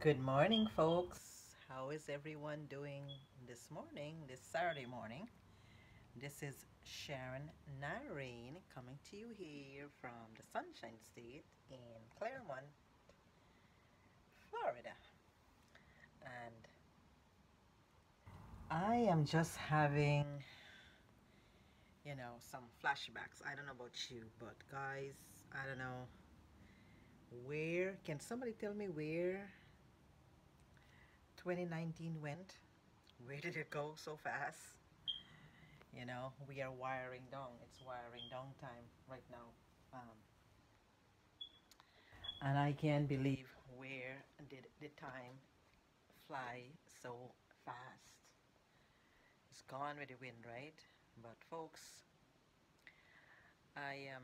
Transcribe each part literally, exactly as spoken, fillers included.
Good morning, folks. How is everyone doing this morning, this Saturday morning? This is Sharon Naraine coming to you here from the Sunshine State in Claremont, Florida. And I am just having, you know, some flashbacks. I don't know about you, but guys, I don't know. Where, can somebody tell me where twenty nineteen went? Where did it go so fast? You know, we are wiring down. It's wiring down time right now. Um, and I can't believe where did the time fly so fast. It's gone with the wind, right? But folks, I am, um,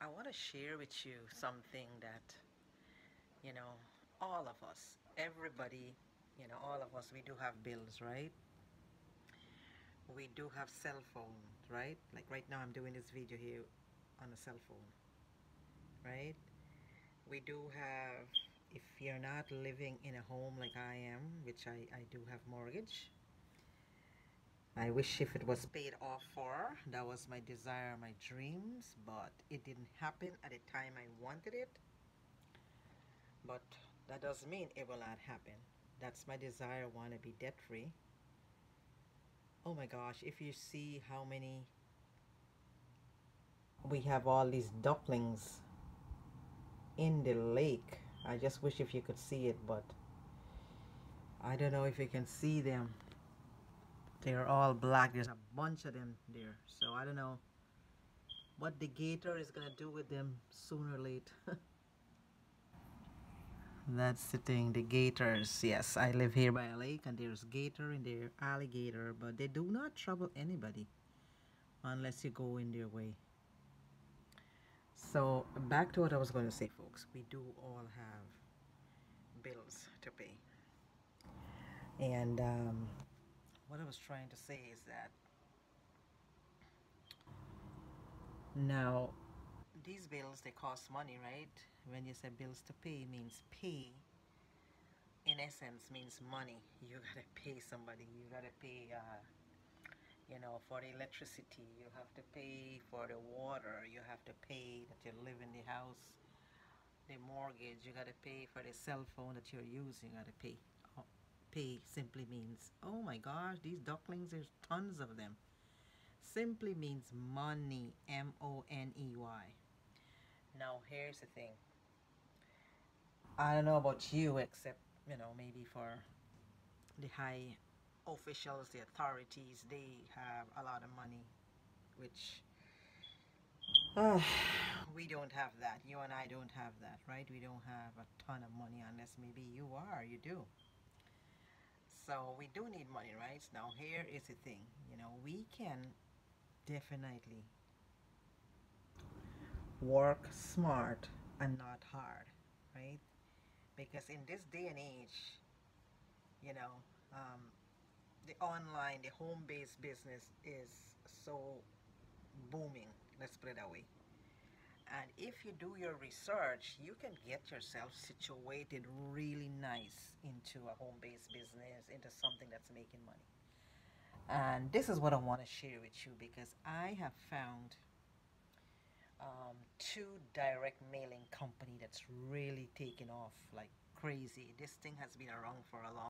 I want to share with you something that, you know, all of us, everybody, you know, all of us, we do have bills, right? We do have cell phone, right? Like right now I'm doing this video here on a cell phone, right? We do have, if you're not living in a home like I am, which I, I do have mortgage. I wish if it was paid off for, that was my desire, my dreams, but it didn't happen at the time I wanted it. But that doesn't mean it will not happen. That's my desire, I want to be debt free. Oh my gosh, if you see how many, we have all these ducklings in the lake. I just wish if you could see it, but I don't know if you can see them. They're all black. There's a bunch of them there. So I don't know what the gator is going to do with them sooner or late. That's the thing. The gators. Yes, I live here by a lake and there's gator and there's alligator. But they do not trouble anybody unless you go in their way. So back to what I was going to say, folks. We do all have bills to pay. And... Um, what I was trying to say is that now these bills, they cost money, right? When you say bills to pay, means pay in essence means money. You gotta pay somebody. You gotta pay uh, you know, for the electricity. You have to pay for the water. You have to pay that you live in the house, the mortgage. You gotta pay for the cell phone that you're using. You gotta pay. Pay simply means, oh my gosh, these ducklings, there's tons of them. Simply means money, M O N E Y. Now here's the thing. I don't know about you, except, you know, maybe for the high officials, the authorities, they have a lot of money, which uh, we don't have that. You and I don't have that, right? We don't have a ton of money unless maybe you are, you do. So we do need money, right? Now here is the thing, you know, we can definitely work smart and not hard, right? Because in this day and age, you know, um, the online, the home-based business is so booming, let's put it that way. And if you do your research, you can get yourself situated really nice into a home-based business, into something that's making money. And this is what I want to share with you, because I have found um, two direct mailing company that's really taking off like crazy. This thing has been around for a long time.